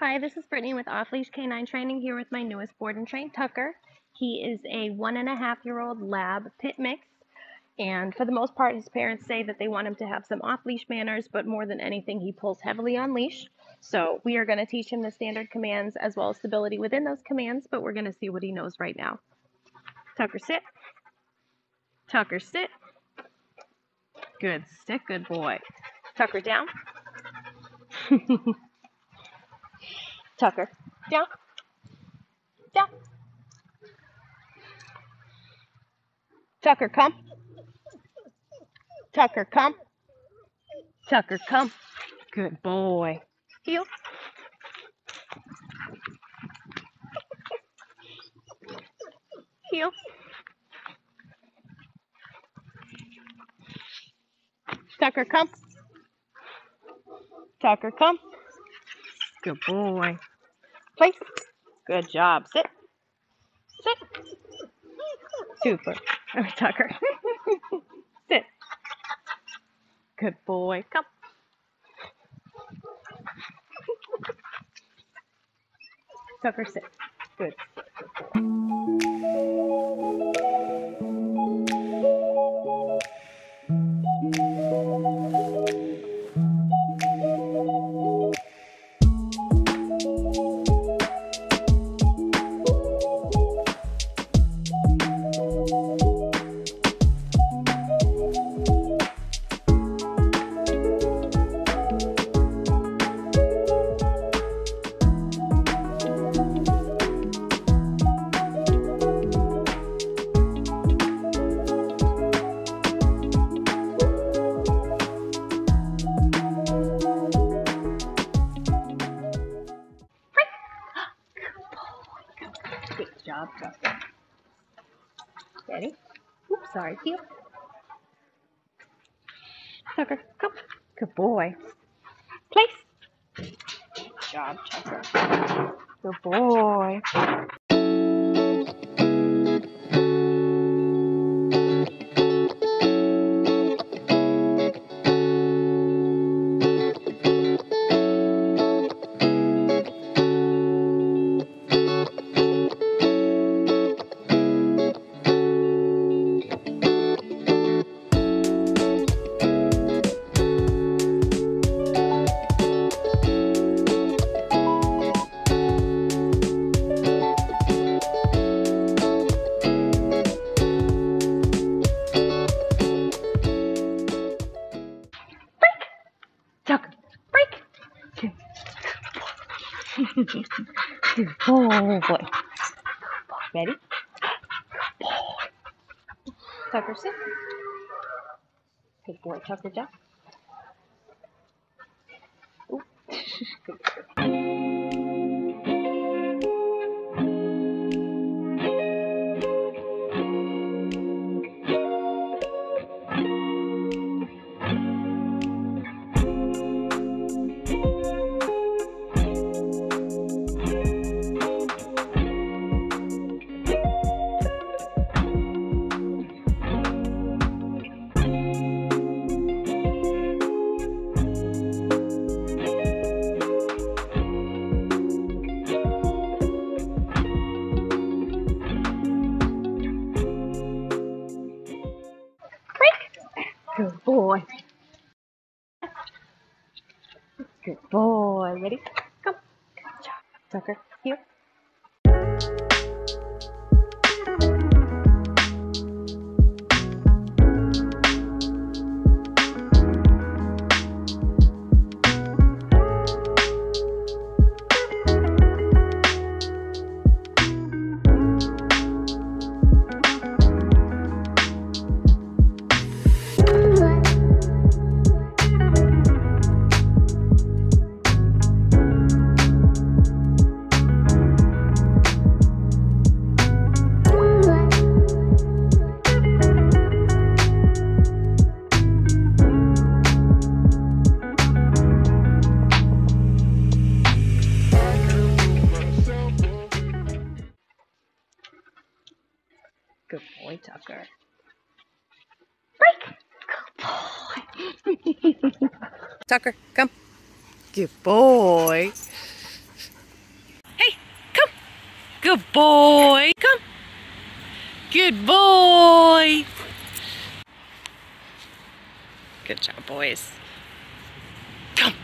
Hi, this is Brittany with Off-Leash K9 Training here with my newest board and train, Tucker. He is a 1.5-year-old lab pit mix, and for the most part his parents say that they want him to have some off-leash manners, but more than anything he pulls heavily on leash. So we are going to teach him the standard commands as well as stability within those commands, but we're going to see what he knows right now. Tucker, sit. Tucker, sit. Good sit, good boy. Tucker, down. Tucker, down, down. Tucker, come. Tucker, come. Tucker, come. Good boy. Heel. Heel. Tucker, come. Tucker, come. Good boy. Place. Good job. Sit. Sit. Super. Oh, Tucker. Sit. Good boy. Come. Tucker, sit. Good. Job, Tucker. Ready? Oops, sorry. Heel. Tucker, come. Good boy. Place. Good job, Tucker. Good boy. Good boy. Ready? Good boy. Tucker, sit. Good boy. Tucker, down. Ooh. Good boy. Good boy. Good boy. Ready? Come. Good job, Tucker. Here. Good boy, Tucker. Break! Good boy. Tucker, come. Good boy. Good boy. Come. Good boy. Good job, boys. Come.